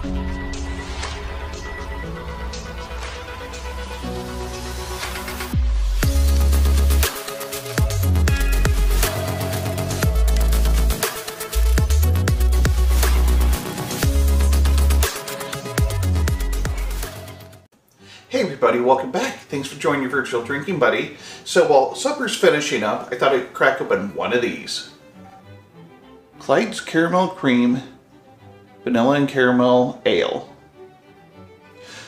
Hey everybody, welcome back. Thanks for joining your virtual drinking buddy. So while supper's finishing up, I thought I'd crack open one of these. Clyde's Caramel Cream Vanilla and Caramel Ale.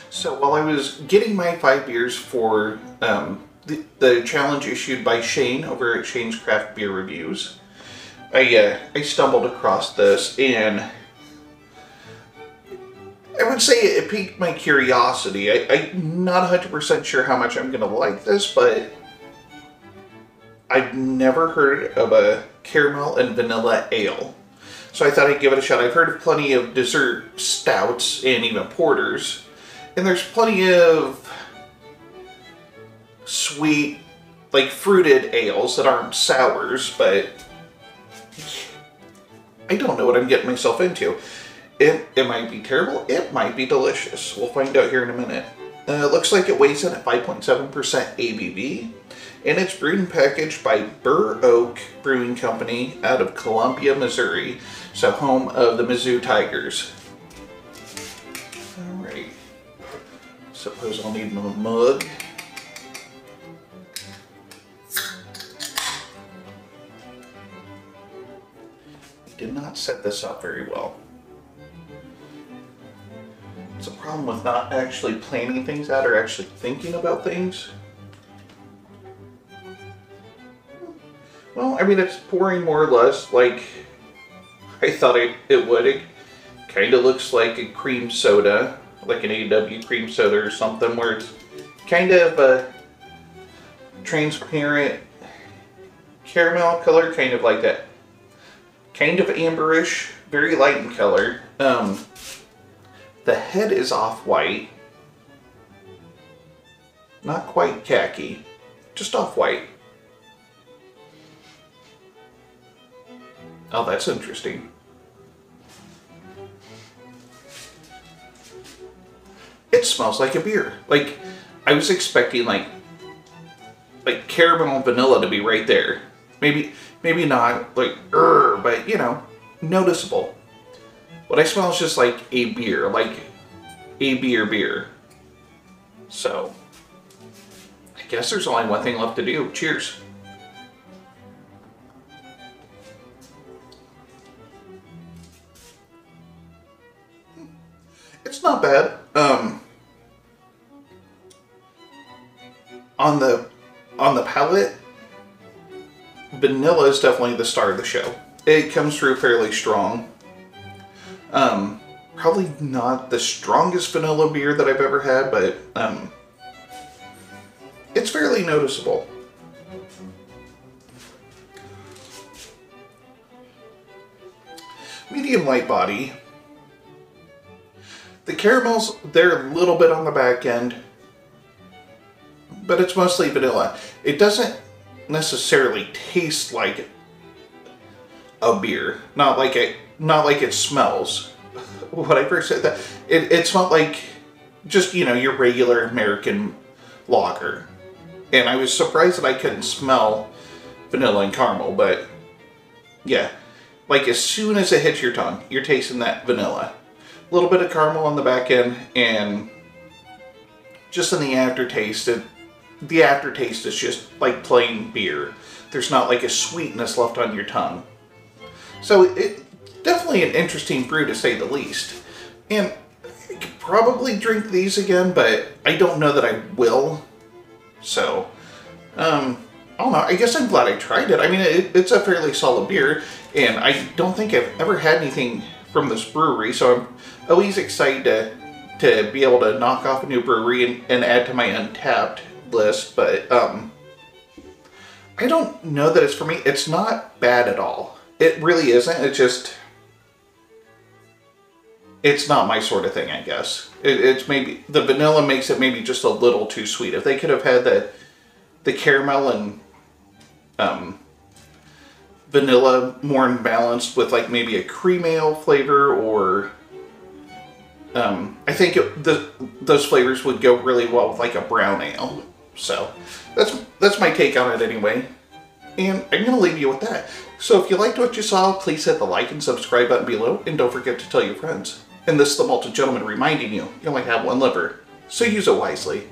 So while I was getting my 5 beers for the challenge issued by Shane over at Shane's Craft Beer Reviews, I stumbled across this, and I would say it piqued my curiosity. I'm not 100% sure how much I'm going to like this, but I've never heard of a caramel and vanilla ale. So I thought I'd give it a shot. I've heard of plenty of dessert stouts and even porters, and there's plenty of sweet, like fruited ales that aren't sours, but I don't know what I'm getting myself into. It might be terrible, it might be delicious. We'll find out here in a minute. It looks like it weighs in at 5.7% ABV, and it's brewed and packaged by Bur Oak Brewing Company out of Columbia, Missouri, so home of the Mizzou Tigers. All right, suppose I'll need my mug. Did not set this up very well. It's a problem with not actually planning things out or actually thinking about things. Well, I mean, it's pouring more or less like I thought it would. It kind of looks like a cream soda, like an A&W cream soda or something, where it's kind of a transparent caramel color, kind of like that, kind of amberish, very light in color. The head is off-white, not quite khaki, just off-white. Oh, that's interesting. It smells like a beer. Like, I was expecting like caramel and vanilla to be right there. Maybe not like but you know, noticeable. What I smell is just like a beer. So, I guess there's only one thing left to do. Cheers. It's not bad. On the palate, vanilla is definitely the star of the show. It comes through fairly strong. Probably not the strongest vanilla beer that I've ever had, but it's fairly noticeable. Medium light body. The caramels, they're a little bit on the back end, but it's mostly vanilla. It doesn't necessarily taste like a beer, not like it smells. When I first said that, it smelled like just, you know, your regular American lager. And I was surprised that I couldn't smell vanilla and caramel, but yeah. Like as soon as it hits your tongue, you're tasting that vanilla. A little bit of caramel on the back end, and just in the aftertaste, the aftertaste is just like plain beer. There's not like a sweetness left on your tongue. So it definitely an interesting brew, to say the least. And I could probably drink these again, but I don't know that I will. So, I don't know. I guess I'm glad I tried it. I mean, it's a fairly solid beer, and I don't think I've ever had anything from this brewery, so I'm always excited to be able to knock off a new brewery and add to my Untapped list, but I don't know that it's for me. It's not bad at all. It really isn't. It just... it's not my sort of thing, I guess. It's maybe the vanilla makes it maybe just a little too sweet. If they could have had the caramel and vanilla more balanced with like maybe a cream ale flavor or I think those flavors would go really well with like a brown ale. So that's my take on it anyway. And I'm going to leave you with that. So if you liked what you saw, please hit the like and subscribe button below, and don't forget to tell your friends. And this is The Malted Gentleman reminding you, you only have one liver, so use it wisely.